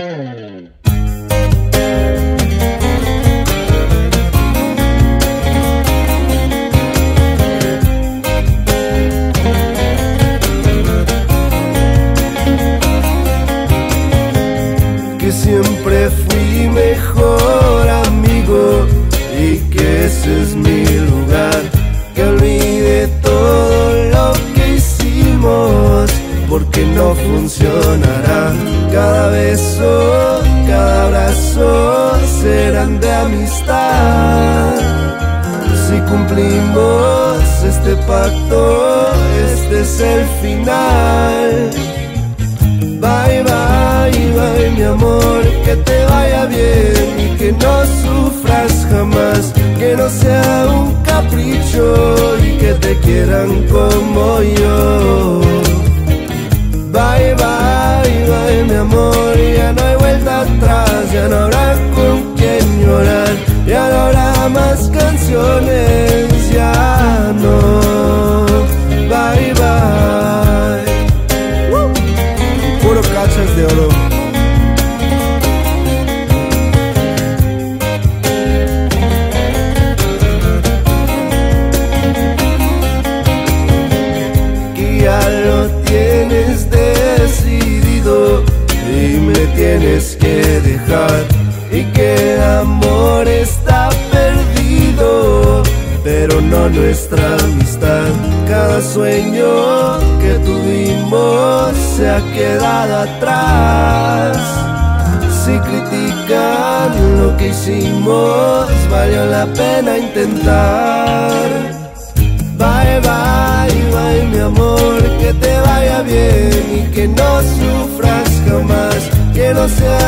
Que siempre fui mejor amigo y que ese es mi lugar, que olvidé todo lo que hicimos porque no funcionará. Cada beso, cada abrazo serán de amistad. Si cumplimos este pacto, este es el final. Bye, bye, bye, mi amor, que te vaya bien y que no sufras jamás, que no sea un capricho y que te quieran como yo. Bye, bye, bye, mi amor, ya no hay vuelta atrás, ya no habrá con quien llorar, ya no habrá más canciones, ya no. Bye, bye. Puro Cachas de Oro. Y ya lo tienes decidido y me tienes que dejar, y que el amor está perdido pero no nuestra amistad. Cada sueño que tuvimos se ha quedado atrás. Si critican lo que hicimos, valió la pena intentar. Bye, bye, bye, mi amor, que te vaya bien y que no sufras jamás, que no sea